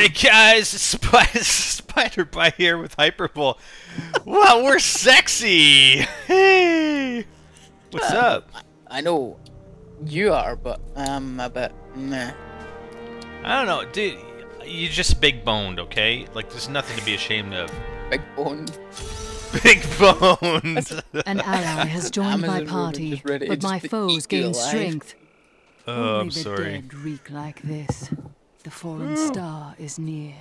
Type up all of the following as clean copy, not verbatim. Hey guys, it's Spider-Bite here with Hyperbole. Wow, we're sexy! Hey! What's up? I know you are, but I'm a bit... nah. I don't know, dude. You're just big-boned, okay? Like, there's nothing to be ashamed of. Big-boned? Big-boned! An ally has joined my party, but my foes gain strength. Oh, I'm sorry. Only the dead reek like this. The fallen star is near.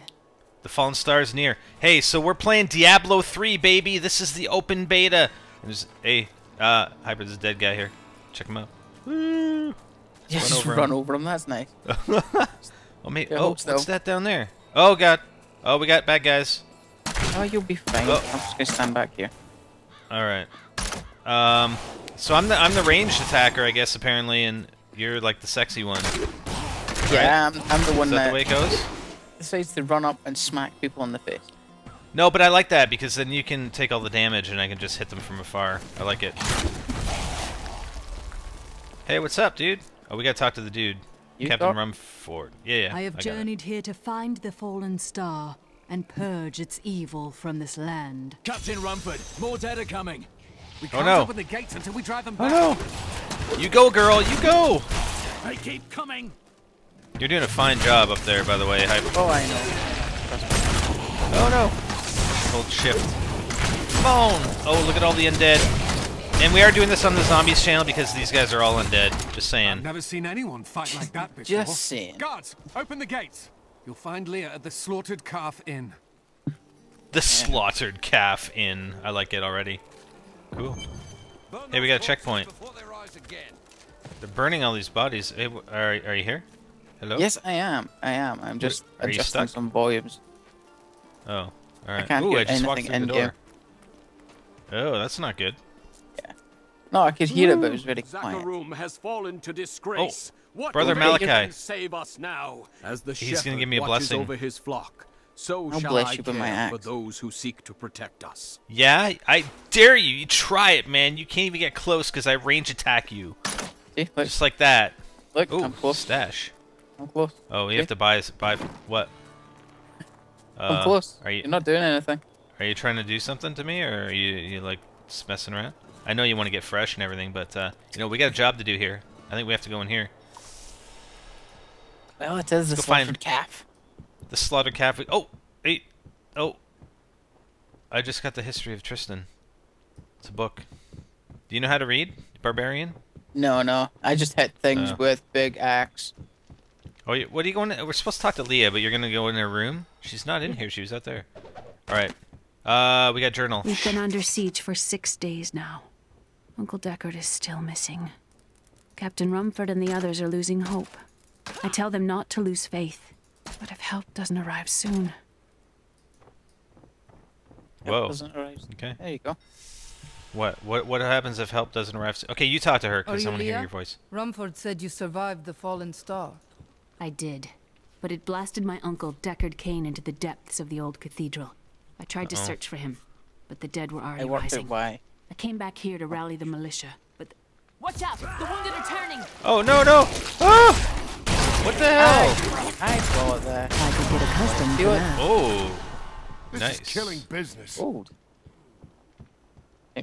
The fallen star is near. Hey, so we're playing Diablo 3, baby. This is the open beta. There's a Hybrid's a dead guy here. Check him out. Woo. Just run over him. That's nice. Oh, mate. Oh, what's that down there? Oh god. Oh, we got bad guys. Oh, you'll be fine. Oh. I'm just gonna stand back here. All right. So I'm the ranged attacker, I guess. Apparently, and you're like the sexy one. Yeah, right? I'm the one that... the way it goes? Decides to run up and smack people in the face. No, but I like that, because then you can take all the damage and I can just hit them from afar. I like it. Hey, what's up, dude? Oh, we gotta talk to the dude. You Captain Rumford. Yeah, I have journeyed here to find the fallen star and purge its evil from this land. Captain Rumford, more dead are coming. We can't open the gates until we drive them back. Oh, no! You go, girl, you go! They keep coming! You're doing a fine job up there, by the way, Hyper. Oh, I know. Oh, no. Hold shift. Phone! Oh, look at all the undead. And we are doing this on the Zombies channel because these guys are all undead. Just saying. I've never seen anyone fight like that before. Just saying. Guards, open the gates. You'll find Leah at the Slaughtered Calf Inn. The Slaughtered Calf Inn. I like it already. Cool. Hey, we got a checkpoint. They're burning all these bodies. Hey, are you here? Hello? Yes, I am. I'm just adjusting some volumes. Oh, all right. I can't hear anything in here. Oh, that's not good. Yeah. No, I could hear it, but it was very quiet. Room has fallen to disgrace. Oh, Brother Malachi. Save us now, as the He's going to give me a blessing. Over his flock. So I'll bless you by my axe. For those who seek to protect us. Yeah, I dare you. You try it, man. You can't even get close because I range attack you. See, look. Just like that. Look, ooh, I'm close. Stash. I'm close. Oh, you have to buy what? I'm close. You're not doing anything. Are you trying to do something to me, or are you like just messing around? I know you want to get fresh and everything, but you know we got a job to do here. I think we have to go in here. Well, it says the slaughtered calf. The slaughtered calf. Oh, hey, oh! I just got the History of Tristan. It's a book. Do you know how to read, Barbarian? No. I just hit things with big axe. Oh, what are you going to? We're supposed to talk to Leah, but you're going to go in her room? She's not in here. She was out there. All right. We got journal. We've been under siege for 6 days now. Uncle Deckard is still missing. Captain Rumford and the others are losing hope. I tell them not to lose faith. But if help doesn't arrive soon... Whoa. Okay. There you go. What happens if help doesn't arrive soon? Okay, you talk to her, because I want to hear your voice. Rumford said you survived the fallen star. I did, but it blasted my uncle Deckard Cain into the depths of the old cathedral. I tried to search for him, but the dead were already rising. I came back here to rally the militia, but watch out! The wounded are turning. Oh no! Ah! What the hell? I saw that. I could get accustomed to it. Oh, this is killing business. Old.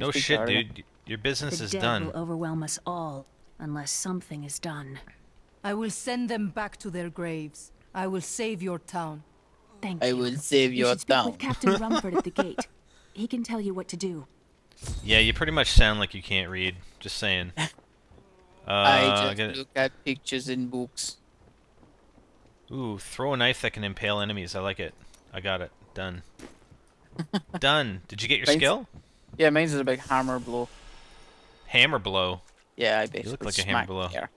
No shit, dude. Your business is done. The dead will overwhelm us all unless something is done. I will send them back to their graves. I will save your town. Thank you. I will save your town. You should speak with Captain Rumford at the gate. He can tell you what to do. Yeah, you pretty much sound like you can't read. Just saying. I just look at pictures in books. Ooh, throw a knife that can impale enemies. I like it. I got it. Done. Done. Did you get your skill? Yeah, mine's is a big hammer blow. Hammer blow? Yeah, I basically look like a hammer blow. There.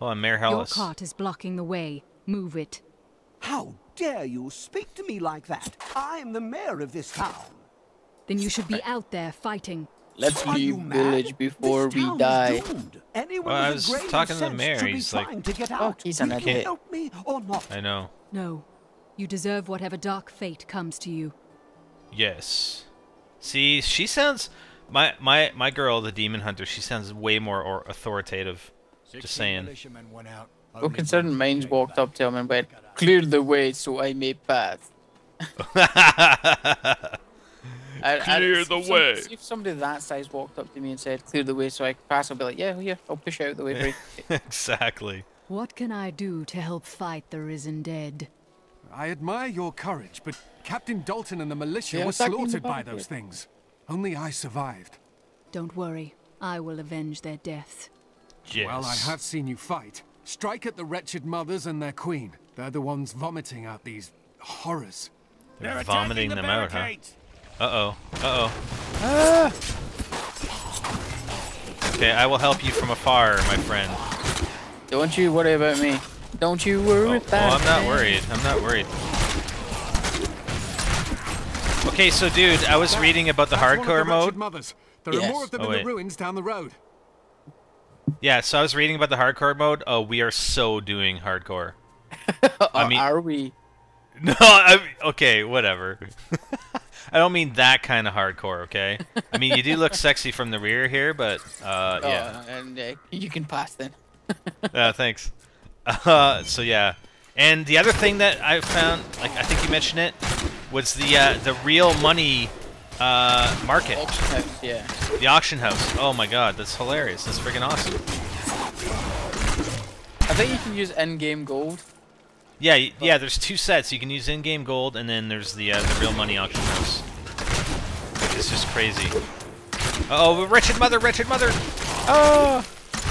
Oh, Mayor Hellas. Your cart is blocking the way. Move it. How dare you speak to me like that? I am the mayor of this town. Then you should be out there fighting. Let's leave village before we die. Well, I was talking to the mayor. He's like, he's an idiot. Help me or not? I know. No, you deserve whatever dark fate comes to you. Yes. See, she sounds my girl, the Demon Hunter. She sounds way more authoritative. Just saying. The concerned mains walked up to him and went, "Clear the way so I may pass." Clear the way. If somebody that size walked up to me and said, "Clear the way so I can pass," I'll be like, "Yeah, yeah, I'll push out of the way for you." Exactly. What can I do to help fight the risen dead? I admire your courage, but Captain Dalton and the militia were slaughtered by those things. Only I survived. Don't worry, I will avenge their deaths. Yes. Well, I have seen you fight. Strike at the wretched mothers and their queen. They're the ones vomiting out these horrors. They're vomiting them out, huh? Uh-oh. Uh-oh. Ah! Okay, I will help you from afar, my friend. Don't you worry about me. Don't you worry about me. Oh, I'm not worried. I'm not worried. Okay, so dude, I was reading about the hardcore mode. There are more of them in the ruins down the road. Yeah, so I was reading about the hardcore mode. Oh, we are so doing hardcore. I mean, are we? No, I mean, okay, whatever. I don't mean that kind of hardcore, okay? I mean, you do look sexy from the rear here, but yeah. And you can pass then. Thanks. So yeah, and the other thing that I found, like I think you mentioned it, was the real money market. Auction house, yeah. The auction house. Oh my god, that's hilarious. That's freaking awesome. I think you can use in-game gold. Yeah, yeah. There's two sets. You can use in-game gold, and then there's the real money auction house. It's just crazy. Oh, wretched mother, wretched mother. Oh,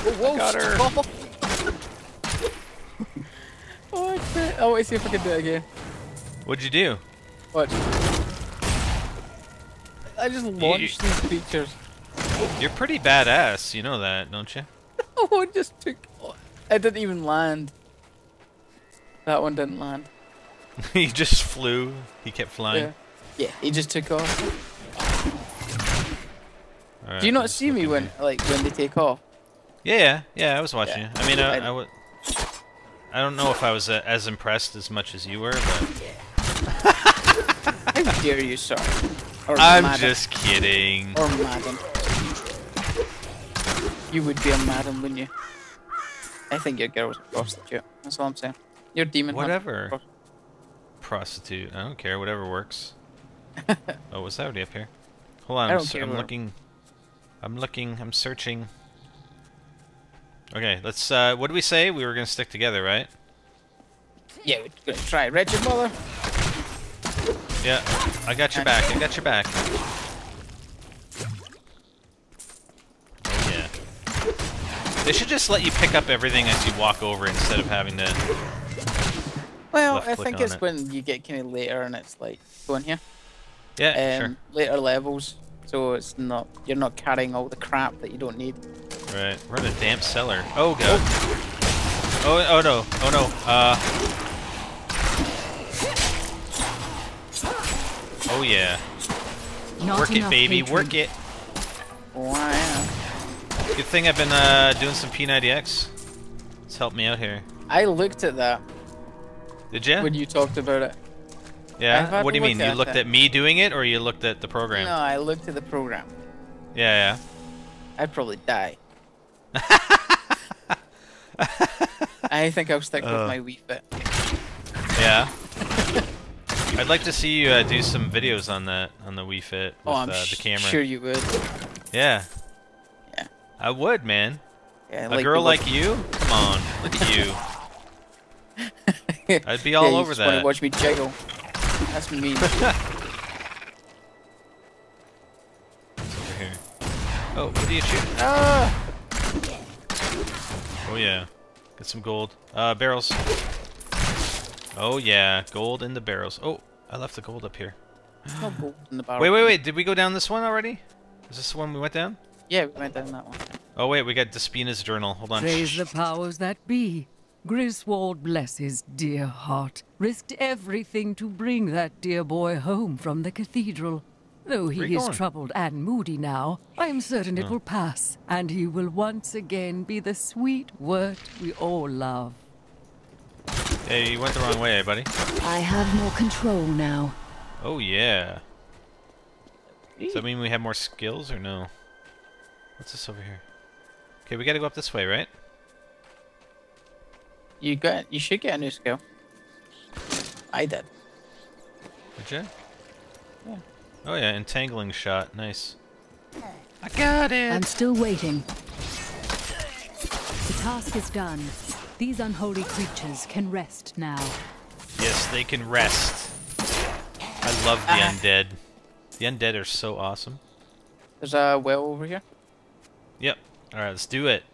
I got her. Oh, wait, see if I can do it again. What'd you do? What? I just launched these creatures. You're pretty badass, you know that, don't you? Oh, it just took... I didn't even land. That one didn't land. He just flew. He kept flying. Yeah, yeah, he just took off. Right, do you not see me when, like, when they take off? Yeah, yeah, yeah, I was watching you. I mean, I would... I don't know if I was as impressed as much as you were, but... Yeah. How dare you, sir? Or I'm just kidding. Or madam. You would be a madam, wouldn't you? I think your girl was a prostitute. That's all I'm saying. You're a demon hunter. Whatever. Prostitute. I don't care. Whatever works. Oh, what's that already up here? Hold on. I'm looking. I'm looking. I'm searching. Okay, let's, what did we say? We were gonna stick together, right? Yeah, we're gonna try. Wretched mother! Yeah, I got your back, I got your back. Oh, yeah. They should just let you pick up everything as you walk over instead of having to... Well, I think it's when you get kind of later and it's like, going here. Yeah, sure. Later levels, so it's not, you're not carrying all the crap that you don't need. Right, we're in a damp cellar. Oh god. Oh, oh no, oh no. Oh yeah. Work it, baby, work it. Wow. Good thing I've been doing some P90X. It's helped me out here. I looked at that. Did you? When you talked about it. Yeah? What do you mean? You looked at me doing it or you looked at the program? No, I looked at the program. Yeah, yeah. I'd probably die. I think I'll stick with my Wii Fit. Yeah. I'd like to see you do some videos on that on the Wii Fit with the camera. Sure you would. Yeah. Yeah. I would, man. Yeah, a girl like you? Come on, look at you. I'd be all over that. You just watch me jiggle. That's mean. Oh, what do you shoot? Ah! Oh yeah, get some gold. Barrels. Oh yeah, gold in the barrels. Oh, I left the gold up here. No gold in the barrel. Wait, wait, wait! Did we go down this one already? Is this the one we went down? Yeah, we went down that one. Oh wait, we got Despina's journal. Hold on. Praise the powers that be. Griswold, bless his dear heart, risked everything to bring that dear boy home from the cathedral. Though he is troubled and moody now, I am certain it will pass, and he will once again be the sweet wort we all love. Hey, you went the wrong way, buddy. I have more control now. Oh, yeah. Does that mean we have more skills, or no? What's this over here? Okay, we gotta go up this way, right? You should get a new skill. I did. Did you? Yeah. Oh yeah, entangling shot. Nice. I got it. I'm still waiting. The task is done. These unholy creatures can rest now. Yes, they can rest. I love the undead. The undead are so awesome. There's a well over here. Yep. All right, let's do it.